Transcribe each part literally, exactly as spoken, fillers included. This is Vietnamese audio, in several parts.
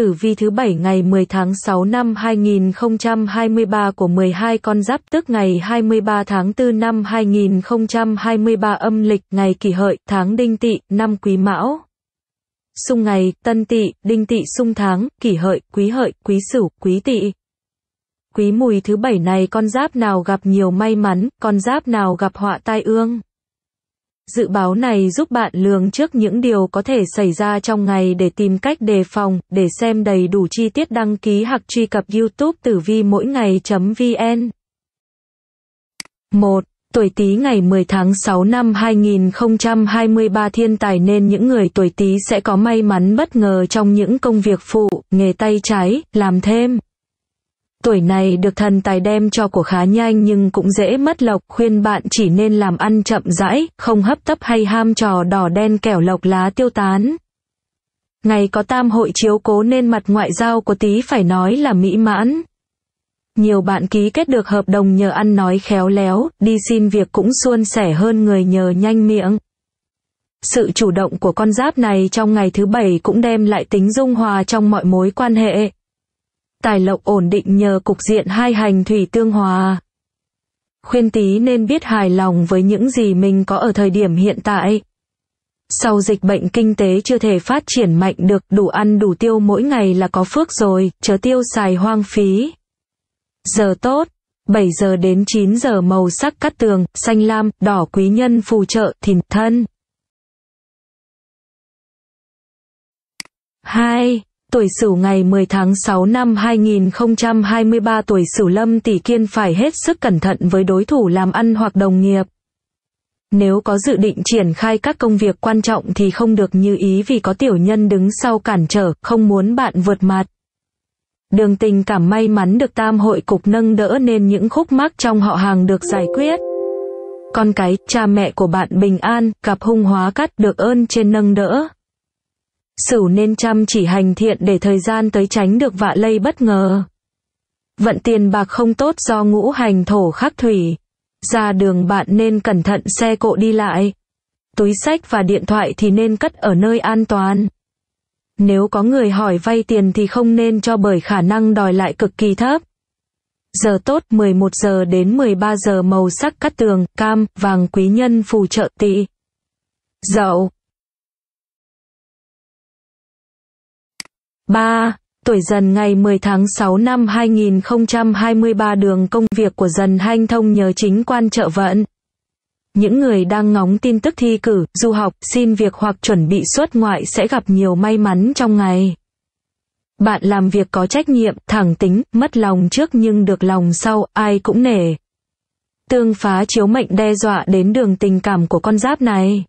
tử vi thứ bảy ngày mười tháng sáu năm hai nghìn không trăm hai mươi ba của mười hai con giáp, tức ngày hai mươi ba tháng tư năm hai nghìn không trăm hai mươi ba âm lịch, ngày Kỷ Hợi, tháng Đinh Tỵ, năm Quý Mão. Xung ngày, Tân Tỵ, Đinh Tỵ xung tháng, Kỷ Hợi, Quý Hợi, Quý Sửu, Quý Tỵ. Quý Mùi thứ bảy này con giáp nào gặp nhiều may mắn, con giáp nào gặp họa tai ương. Dự báo này giúp bạn lường trước những điều có thể xảy ra trong ngày để tìm cách đề phòng. Để xem đầy đủ chi tiết đăng ký hoặc truy cập YouTube tử vi mỗi ngày chấm vn. một. Tuổi Tý ngày mười tháng sáu năm hai nghìn không trăm hai mươi ba, thiên tài nên những người tuổi Tý sẽ có may mắn bất ngờ trong những công việc phụ, nghề tay trái, làm thêm. Tuổi này được thần tài đem cho của khá nhanh nhưng cũng dễ mất lộc, khuyên bạn chỉ nên làm ăn chậm rãi, không hấp tấp hay ham trò đỏ đen kẻo lộc lá tiêu tán. Ngày có tam hội chiếu cố nên mặt ngoại giao của Tý phải nói là mỹ mãn. Nhiều bạn ký kết được hợp đồng nhờ ăn nói khéo léo, đi xin việc cũng suôn sẻ hơn người nhờ nhanh miệng. Sự chủ động của con giáp này trong ngày thứ bảy cũng đem lại tính dung hòa trong mọi mối quan hệ. Tài lộc ổn định nhờ cục diện hai hành thủy tương hòa. Khuyên Tý nên biết hài lòng với những gì mình có ở thời điểm hiện tại. Sau dịch bệnh kinh tế chưa thể phát triển mạnh được, đủ ăn đủ tiêu mỗi ngày là có phước rồi, chớ tiêu xài hoang phí. Giờ tốt, bảy giờ đến chín giờ, màu sắc cát tường, xanh lam, đỏ, quý nhân phù trợ, Thìn, Thân. hai. Tuổi Sửu ngày mười tháng sáu năm hai nghìn không trăm hai mươi ba, tuổi Sửu Lâm Tỉ Kiên phải hết sức cẩn thận với đối thủ làm ăn hoặc đồng nghiệp. Nếu có dự định triển khai các công việc quan trọng thì không được như ý vì có tiểu nhân đứng sau cản trở, không muốn bạn vượt mặt. Đường tình cảm may mắn được tam hội cục nâng đỡ nên những khúc mắc trong họ hàng được giải quyết. Con cái, cha mẹ của bạn bình an, gặp hung hóa cát được ơn trên nâng đỡ. Sửu nên chăm chỉ hành thiện để thời gian tới tránh được vạ lây bất ngờ. Vận tiền bạc không tốt do ngũ hành thổ khắc thủy. Ra đường bạn nên cẩn thận xe cộ đi lại. Túi sách và điện thoại thì nên cất ở nơi an toàn. Nếu có người hỏi vay tiền thì không nên cho bởi khả năng đòi lại cực kỳ thấp. Giờ tốt mười một giờ đến mười ba giờ, màu sắc cát tường, cam, vàng, quý nhân phù trợ, Tỵ, Dậu. ba. Tuổi Dần ngày mười tháng sáu năm hai nghìn không trăm hai mươi ba, đường công việc của Dần hanh thông nhờ chính quan trợ vận. Những người đang ngóng tin tức thi cử, du học, xin việc hoặc chuẩn bị xuất ngoại sẽ gặp nhiều may mắn trong ngày. Bạn làm việc có trách nhiệm, thẳng tính, mất lòng trước nhưng được lòng sau, ai cũng nể. Tương phá chiếu mệnh đe dọa đến đường tình cảm của con giáp này.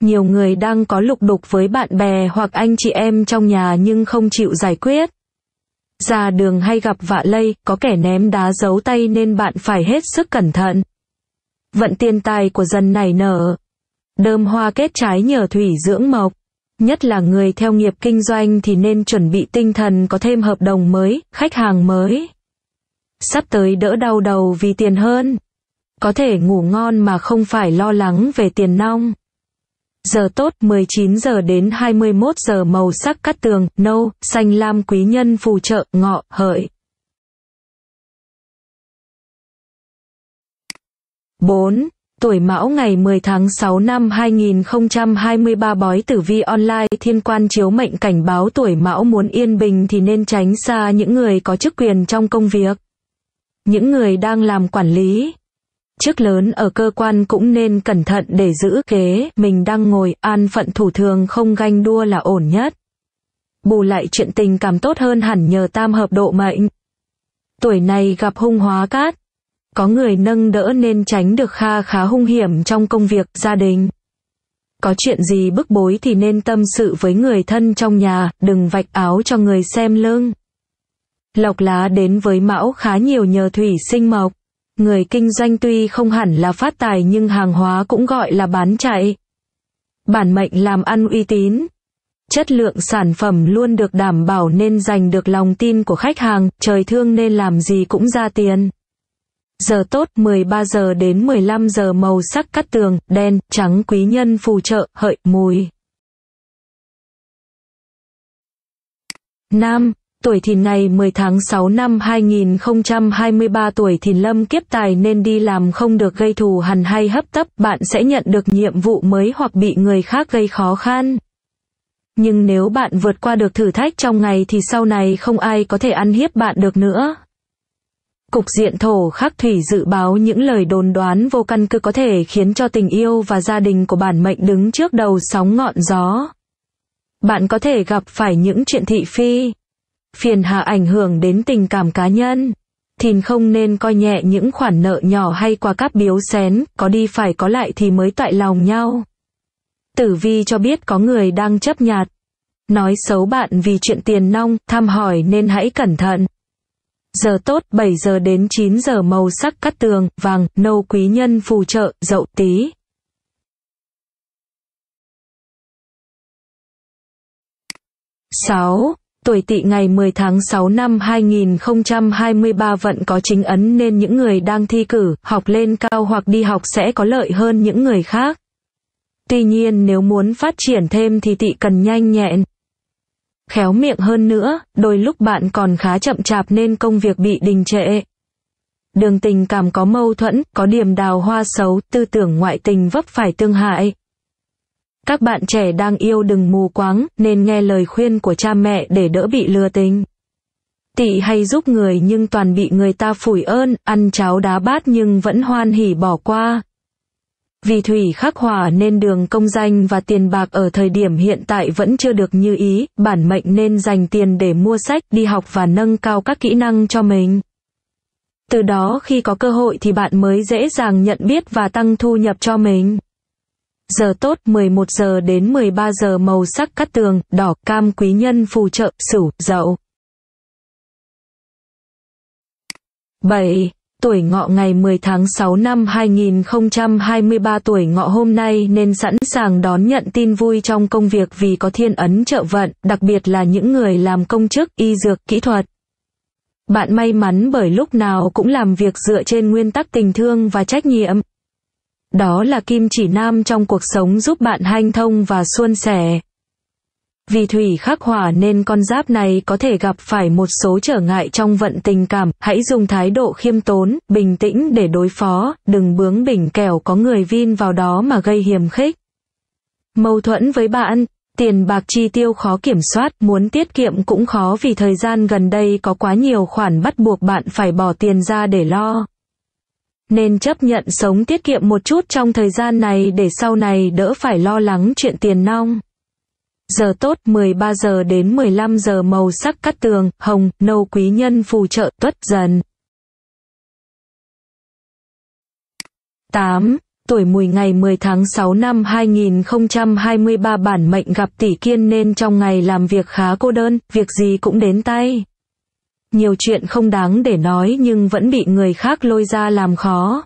Nhiều người đang có lục đục với bạn bè hoặc anh chị em trong nhà nhưng không chịu giải quyết. Ra đường hay gặp vạ lây, có kẻ ném đá giấu tay nên bạn phải hết sức cẩn thận. Vận tiền tài của Dần này nở. Đơm hoa kết trái nhờ thủy dưỡng mộc. Nhất là người theo nghiệp kinh doanh thì nên chuẩn bị tinh thần có thêm hợp đồng mới, khách hàng mới. Sắp tới đỡ đau đầu vì tiền hơn. Có thể ngủ ngon mà không phải lo lắng về tiền nong. Giờ tốt mười chín giờ đến hai mươi mốt giờ, màu sắc cát tường, nâu, xanh lam, quý nhân phù trợ, Ngọ, Hợi. bốn. Tuổi Mão ngày mười tháng sáu năm hai nghìn không trăm hai mươi ba, bói tử vi online, thiên quan chiếu mệnh cảnh báo tuổi Mão muốn yên bình thì nên tránh xa những người có chức quyền trong công việc. Những người đang làm quản lý chức lớn ở cơ quan cũng nên cẩn thận để giữ ghế mình đang ngồi, an phận thủ thường không ganh đua là ổn nhất. Bù lại chuyện tình cảm tốt hơn hẳn nhờ tam hợp độ mệnh. Tuổi này gặp hung hóa cát. Có người nâng đỡ nên tránh được kha khá hung hiểm trong công việc, gia đình. Có chuyện gì bức bối thì nên tâm sự với người thân trong nhà, đừng vạch áo cho người xem lưng. Lộc lá đến với Mão khá nhiều nhờ thủy sinh mộc. Người kinh doanh tuy không hẳn là phát tài nhưng hàng hóa cũng gọi là bán chạy. Bản mệnh làm ăn uy tín. Chất lượng sản phẩm luôn được đảm bảo nên giành được lòng tin của khách hàng, trời thương nên làm gì cũng ra tiền. Giờ tốt mười ba giờ đến mười lăm giờ, màu sắc cát tường, đen, trắng, quý nhân phù trợ, Hợi, Mùi. Nam, tuổi Thìn này mười tháng sáu năm hai nghìn không trăm hai mươi ba, tuổi Thìn lâm kiếp tài nên đi làm không được gây thù hằn hay hấp tấp, bạn sẽ nhận được nhiệm vụ mới hoặc bị người khác gây khó khăn. Nhưng nếu bạn vượt qua được thử thách trong ngày thì sau này không ai có thể ăn hiếp bạn được nữa. Cục diện thổ khắc thủy dự báo những lời đồn đoán vô căn cứ có thể khiến cho tình yêu và gia đình của bản mệnh đứng trước đầu sóng ngọn gió. Bạn có thể gặp phải những chuyện thị phi, phiền hà ảnh hưởng đến tình cảm cá nhân. Thìn không nên coi nhẹ những khoản nợ nhỏ hay quà cáp biếu xén, có đi phải có lại thì mới toại lòng nhau. Tử vi cho biết có người đang chấp nhặt, nói xấu bạn vì chuyện tiền nong, thăm hỏi nên hãy cẩn thận. Giờ tốt bảy giờ đến chín giờ, màu sắc cát tường, vàng, nâu, quý nhân phù trợ, Dậu, Tý. sáu. Tuổi Tỵ ngày mười tháng sáu năm hai nghìn không trăm hai mươi ba vận có chính ấn nên những người đang thi cử, học lên cao hoặc đi học sẽ có lợi hơn những người khác. Tuy nhiên nếu muốn phát triển thêm thì Tỵ cần nhanh nhẹn, khéo miệng hơn nữa, đôi lúc bạn còn khá chậm chạp nên công việc bị đình trệ. Đường tình cảm có mâu thuẫn, có điểm đào hoa xấu, tư tưởng ngoại tình vấp phải tương hại. Các bạn trẻ đang yêu đừng mù quáng, nên nghe lời khuyên của cha mẹ để đỡ bị lừa tình. Tỵ hay giúp người nhưng toàn bị người ta phủi ơn, ăn cháo đá bát nhưng vẫn hoan hỉ bỏ qua. Vì thủy khắc hỏa nên đường công danh và tiền bạc ở thời điểm hiện tại vẫn chưa được như ý, bản mệnh nên dành tiền để mua sách, đi học và nâng cao các kỹ năng cho mình. Từ đó khi có cơ hội thì bạn mới dễ dàng nhận biết và tăng thu nhập cho mình. Giờ tốt mười một giờ đến mười ba giờ, màu sắc cát tường, đỏ, cam, quý nhân phù trợ, Sửu, Dậu. bảy. Tuổi Ngọ ngày mười tháng sáu năm hai nghìn không trăm hai mươi ba, tuổi Ngọ hôm nay nên sẵn sàng đón nhận tin vui trong công việc vì có thiên ấn trợ vận, đặc biệt là những người làm công chức, y dược, kỹ thuật. Bạn may mắn bởi lúc nào cũng làm việc dựa trên nguyên tắc tình thương và trách nhiệm. Đó là kim chỉ nam trong cuộc sống giúp bạn hanh thông và suôn sẻ. Vì thủy khắc hỏa nên con giáp này có thể gặp phải một số trở ngại trong vận tình cảm, hãy dùng thái độ khiêm tốn, bình tĩnh để đối phó, đừng bướng bỉnh kẻo có người vin vào đó mà gây hiềm khích. Mâu thuẫn với bạn, tiền bạc chi tiêu khó kiểm soát, muốn tiết kiệm cũng khó vì thời gian gần đây có quá nhiều khoản bắt buộc bạn phải bỏ tiền ra để lo. Nên chấp nhận sống tiết kiệm một chút trong thời gian này để sau này đỡ phải lo lắng chuyện tiền nong. Giờ tốt mười ba giờ đến mười lăm giờ, màu sắc cát tường, hồng, nâu, quý nhân phù trợ, Tuất, Dần. tám. Tuổi Mùi ngày mười tháng sáu năm hai nghìn không trăm hai mươi ba, bản mệnh gặp tỷ kiên nên trong ngày làm việc khá cô đơn, việc gì cũng đến tay. Nhiều chuyện không đáng để nói nhưng vẫn bị người khác lôi ra làm khó.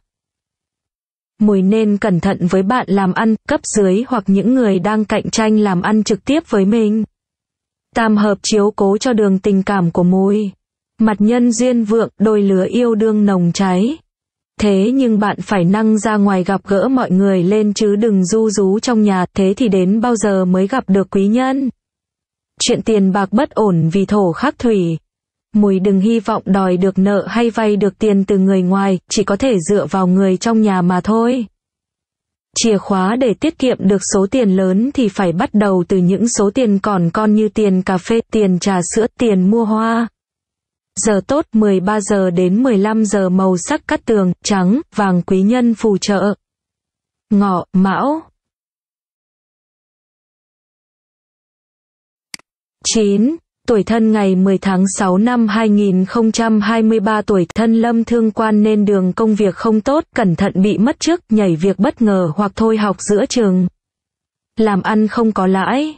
Mùi nên cẩn thận với bạn làm ăn, cấp dưới hoặc những người đang cạnh tranh làm ăn trực tiếp với mình. Tam hợp chiếu cố cho đường tình cảm của Mùi. Mặt nhân duyên vượng, đôi lứa yêu đương nồng cháy. Thế nhưng bạn phải năng ra ngoài gặp gỡ mọi người lên chứ đừng du rú trong nhà, thế thì đến bao giờ mới gặp được quý nhân. Chuyện tiền bạc bất ổn vì thổ khắc thủy. Mùi đừng hy vọng đòi được nợ hay vay được tiền từ người ngoài, chỉ có thể dựa vào người trong nhà mà thôi. Chìa khóa để tiết kiệm được số tiền lớn thì phải bắt đầu từ những số tiền còn con như tiền cà phê, tiền trà sữa, tiền mua hoa. Giờ tốt mười ba giờ đến mười lăm giờ, màu sắc cát tường, trắng, vàng, quý nhân phù trợ, Ngọ, Mão. chín. Tuổi Thân ngày mười tháng sáu năm hai nghìn không trăm hai mươi ba, tuổi Thân lâm thương quan nên đường công việc không tốt, cẩn thận bị mất trước, nhảy việc bất ngờ hoặc thôi học giữa chừng. Làm ăn không có lãi.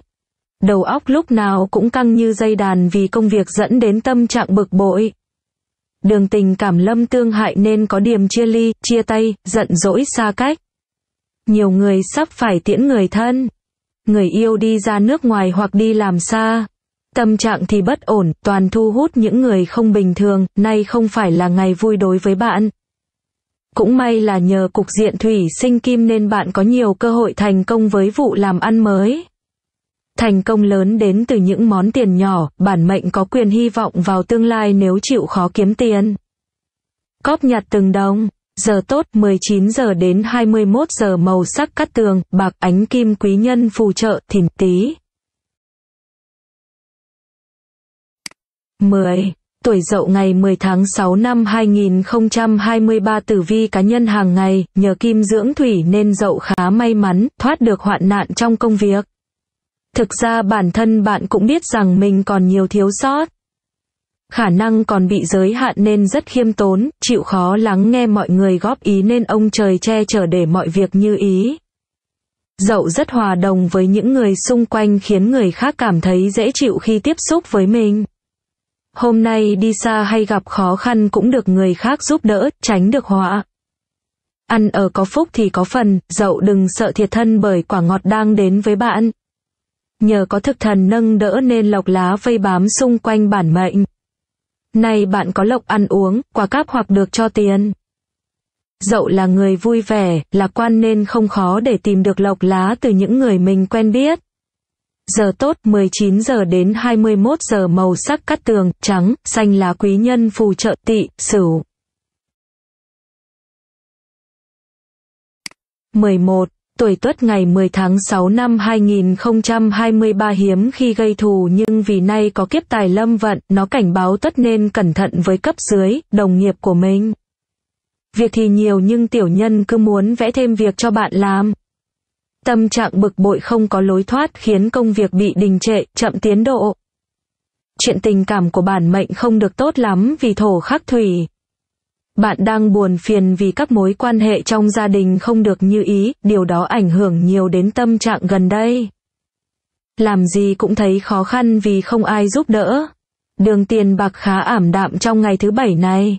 Đầu óc lúc nào cũng căng như dây đàn vì công việc dẫn đến tâm trạng bực bội. Đường tình cảm lâm tương hại nên có điểm chia ly, chia tay, giận dỗi xa cách. Nhiều người sắp phải tiễn người thân. Người yêu đi ra nước ngoài hoặc đi làm xa. Tâm trạng thì bất ổn, toàn thu hút những người không bình thường, nay không phải là ngày vui đối với bạn. Cũng may là nhờ cục diện thủy sinh kim nên bạn có nhiều cơ hội thành công với vụ làm ăn mới. Thành công lớn đến từ những món tiền nhỏ, bản mệnh có quyền hy vọng vào tương lai nếu chịu khó kiếm tiền. Cóp nhặt từng đồng, giờ tốt mười chín giờ đến hai mươi mốt giờ, màu sắc cát tường, bạc ánh kim quý nhân phù trợ, Thìn Tý. mười. Tuổi Dậu ngày mười tháng sáu năm hai nghìn không trăm hai mươi ba. Tử vi cá nhân hàng ngày, nhờ kim dưỡng thủy nên Dậu khá may mắn, thoát được hoạn nạn trong công việc. Thực ra bản thân bạn cũng biết rằng mình còn nhiều thiếu sót. Khả năng còn bị giới hạn nên rất khiêm tốn, chịu khó lắng nghe mọi người góp ý nên ông trời che chở để mọi việc như ý. Dậu rất hòa đồng với những người xung quanh khiến người khác cảm thấy dễ chịu khi tiếp xúc với mình. Hôm nay đi xa hay gặp khó khăn cũng được người khác giúp đỡ, tránh được họa. Ăn ở có phúc thì có phần, Dậu đừng sợ thiệt thân bởi quả ngọt đang đến với bạn. Nhờ có thực thần nâng đỡ nên lộc lá vây bám xung quanh bản mệnh. Nay bạn có lộc ăn uống, quà cáp hoặc được cho tiền. Dậu là người vui vẻ, lạc quan nên không khó để tìm được lộc lá từ những người mình quen biết. Giờ tốt mười chín giờ đến hai mươi mốt giờ, màu sắc cát tường, trắng, xanh, lá quý nhân phù trợ, Tỵ, Sửu. mười một. Tuổi Tuất ngày mười tháng sáu năm hai nghìn không trăm hai mươi ba. Hiếm khi gây thù nhưng vì nay có kiếp tài lâm vận, nó cảnh báo Tuất nên cẩn thận với cấp dưới, đồng nghiệp của mình. Việc thì nhiều nhưng tiểu nhân cứ muốn vẽ thêm việc cho bạn làm. Tâm trạng bực bội không có lối thoát khiến công việc bị đình trệ, chậm tiến độ. Chuyện tình cảm của bản mệnh không được tốt lắm vì thổ khắc thủy. Bạn đang buồn phiền vì các mối quan hệ trong gia đình không được như ý, điều đó ảnh hưởng nhiều đến tâm trạng gần đây. Làm gì cũng thấy khó khăn vì không ai giúp đỡ. Đường tiền bạc khá ảm đạm trong ngày thứ bảy này.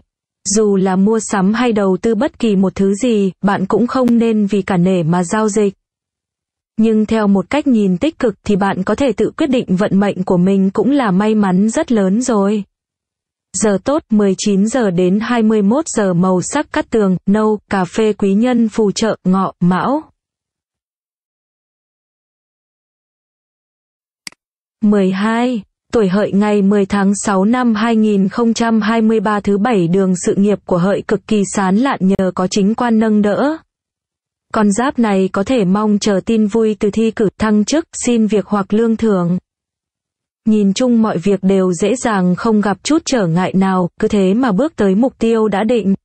Dù là mua sắm hay đầu tư bất kỳ một thứ gì, bạn cũng không nên vì cả nể mà giao dịch. Nhưng theo một cách nhìn tích cực thì bạn có thể tự quyết định vận mệnh của mình cũng là may mắn rất lớn rồi. Giờ tốt mười chín giờ đến hai mươi mốt giờ, màu sắc cát tường, nâu, cà phê quý nhân phù trợ, Ngọ, Mão. mười hai. Tuổi Hợi ngày mười tháng sáu năm hai nghìn không trăm hai mươi ba. Thứ bảy, đường sự nghiệp của Hợi cực kỳ sán lạn nhờ có chính quan nâng đỡ. Con giáp này có thể mong chờ tin vui từ thi cử, thăng chức, xin việc hoặc lương thưởng. Nhìn chung mọi việc đều dễ dàng, không gặp chút trở ngại nào, cứ thế mà bước tới mục tiêu đã định.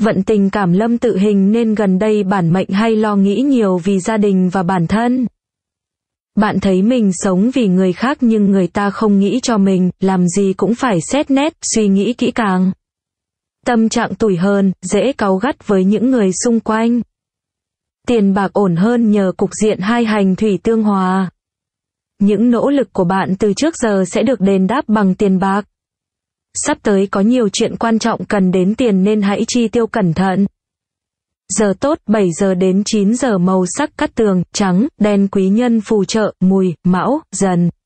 Vận tình cảm lâm tự hình nên gần đây bản mệnh hay lo nghĩ nhiều vì gia đình và bản thân. Bạn thấy mình sống vì người khác nhưng người ta không nghĩ cho mình, làm gì cũng phải xét nét, suy nghĩ kỹ càng. Tâm trạng tủi hờn, dễ cáu gắt với những người xung quanh. Tiền bạc ổn hơn nhờ cục diện hai hành thủy tương hòa. Những nỗ lực của bạn từ trước giờ sẽ được đền đáp bằng tiền bạc. Sắp tới có nhiều chuyện quan trọng cần đến tiền nên hãy chi tiêu cẩn thận. Giờ tốt bảy giờ đến chín giờ, màu sắc cát tường, trắng, đen quý nhân phù trợ, Mùi, Mão, Dần.